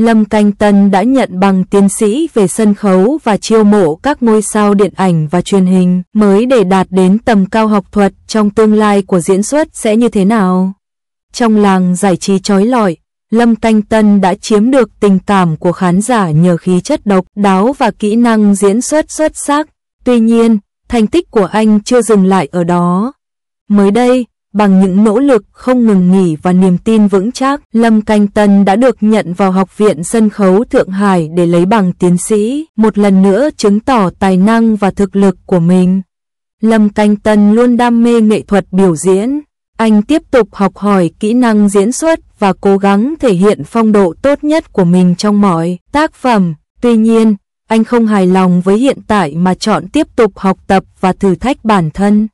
Lâm Canh Tân đã nhận bằng tiến sĩ về sân khấu và chiêu mộ các ngôi sao điện ảnh và truyền hình mới để đạt đến tầm cao học thuật. Trong tương lai của diễn xuất sẽ như thế nào? Trong làng giải trí chói lọi, Lâm Canh Tân đã chiếm được tình cảm của khán giả nhờ khí chất độc đáo và kỹ năng diễn xuất xuất sắc. Tuy nhiên, thành tích của anh chưa dừng lại ở đó. Mới đây, bằng những nỗ lực không ngừng nghỉ và niềm tin vững chắc, Lâm Canh Tân đã được nhận vào Học viện Sân khấu Thượng Hải để lấy bằng tiến sĩ, một lần nữa chứng tỏ tài năng và thực lực của mình. Lâm Canh Tân luôn đam mê nghệ thuật biểu diễn. Anh tiếp tục học hỏi kỹ năng diễn xuất và cố gắng thể hiện phong độ tốt nhất của mình trong mọi tác phẩm. Tuy nhiên, anh không hài lòng với hiện tại mà chọn tiếp tục học tập và thử thách bản thân.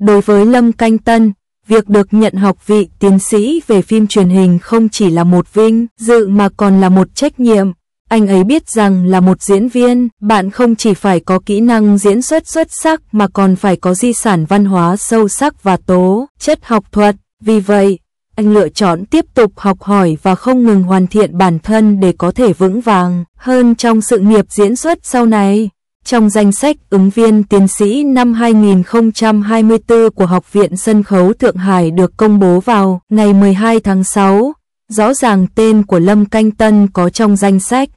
Đối với Lâm Canh Tân, việc được nhận học vị tiến sĩ về phim truyền hình không chỉ là một vinh dự mà còn là một trách nhiệm. Anh ấy biết rằng là một diễn viên, bạn không chỉ phải có kỹ năng diễn xuất xuất sắc mà còn phải có di sản văn hóa sâu sắc và tố chất học thuật. Vì vậy, anh lựa chọn tiếp tục học hỏi và không ngừng hoàn thiện bản thân để có thể vững vàng hơn trong sự nghiệp diễn xuất sau này. Trong danh sách ứng viên tiến sĩ năm 2024 của Học viện Sân khấu Thượng Hải được công bố vào ngày 12 tháng 6, rõ ràng tên của Lâm Canh Tân có trong danh sách.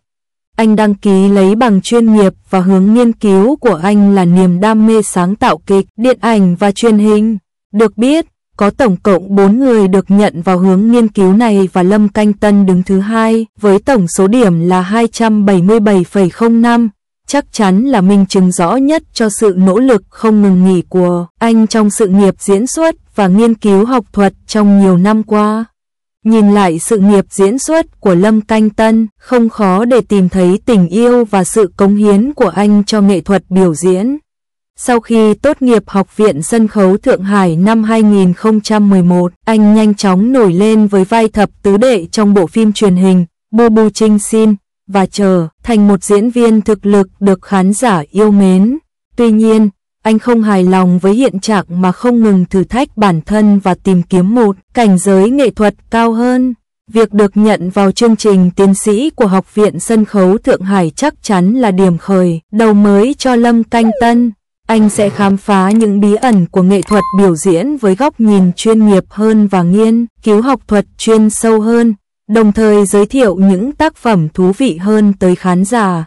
Anh đăng ký lấy bằng chuyên nghiệp và hướng nghiên cứu của anh là niềm đam mê sáng tạo kịch, điện ảnh và truyền hình. Được biết, có tổng cộng 4 người được nhận vào hướng nghiên cứu này và Lâm Canh Tân đứng thứ hai với tổng số điểm là 277,05. Chắc chắn là minh chứng rõ nhất cho sự nỗ lực không ngừng nghỉ của anh trong sự nghiệp diễn xuất và nghiên cứu học thuật trong nhiều năm qua. Nhìn lại sự nghiệp diễn xuất của Lâm Canh Tân, không khó để tìm thấy tình yêu và sự cống hiến của anh cho nghệ thuật biểu diễn. Sau khi tốt nghiệp Học viện Sân khấu Thượng Hải năm 2011, anh nhanh chóng nổi lên với vai thập tứ đệ trong bộ phim truyền hình Bộ Bộ Kinh Tâm và trở thành một diễn viên thực lực được khán giả yêu mến. Tuy nhiên, anh không hài lòng với hiện trạng mà không ngừng thử thách bản thân và tìm kiếm một cảnh giới nghệ thuật cao hơn. Việc được nhận vào chương trình tiến sĩ của Học viện Sân khấu Thượng Hải chắc chắn là điểm khởi đầu mới cho Lâm Canh Tân. Anh sẽ khám phá những bí ẩn của nghệ thuật biểu diễn với góc nhìn chuyên nghiệp hơn và nghiên cứu học thuật chuyên sâu hơn, đồng thời giới thiệu những tác phẩm thú vị hơn tới khán giả.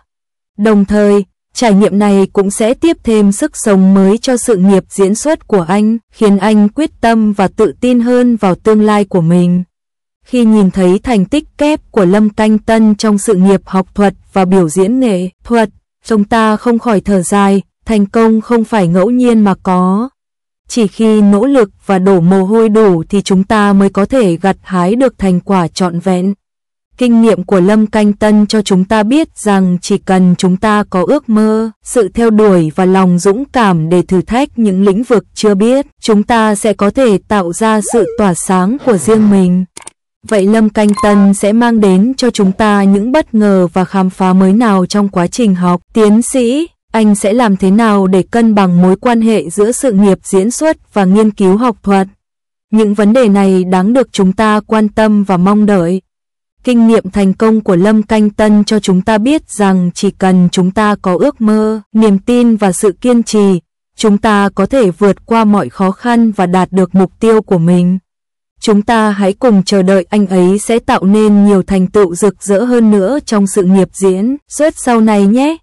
Đồng thời, trải nghiệm này cũng sẽ tiếp thêm sức sống mới cho sự nghiệp diễn xuất của anh, khiến anh quyết tâm và tự tin hơn vào tương lai của mình. Khi nhìn thấy thành tích kép của Lâm Canh Tân trong sự nghiệp học thuật và biểu diễn nghệ thuật, chúng ta không khỏi thở dài, thành công không phải ngẫu nhiên mà có. Chỉ khi nỗ lực và đổ mồ hôi đủ thì chúng ta mới có thể gặt hái được thành quả trọn vẹn. Kinh nghiệm của Lâm Canh Tân cho chúng ta biết rằng chỉ cần chúng ta có ước mơ, sự theo đuổi và lòng dũng cảm để thử thách những lĩnh vực chưa biết, chúng ta sẽ có thể tạo ra sự tỏa sáng của riêng mình. Vậy Lâm Canh Tân sẽ mang đến cho chúng ta những bất ngờ và khám phá mới nào trong quá trình học tiến sĩ? Anh sẽ làm thế nào để cân bằng mối quan hệ giữa sự nghiệp diễn xuất và nghiên cứu học thuật? Những vấn đề này đáng được chúng ta quan tâm và mong đợi. Kinh nghiệm thành công của Lâm Canh Tân cho chúng ta biết rằng chỉ cần chúng ta có ước mơ, niềm tin và sự kiên trì, chúng ta có thể vượt qua mọi khó khăn và đạt được mục tiêu của mình. Chúng ta hãy cùng chờ đợi anh ấy sẽ tạo nên nhiều thành tựu rực rỡ hơn nữa trong sự nghiệp diễn xuất sau này nhé!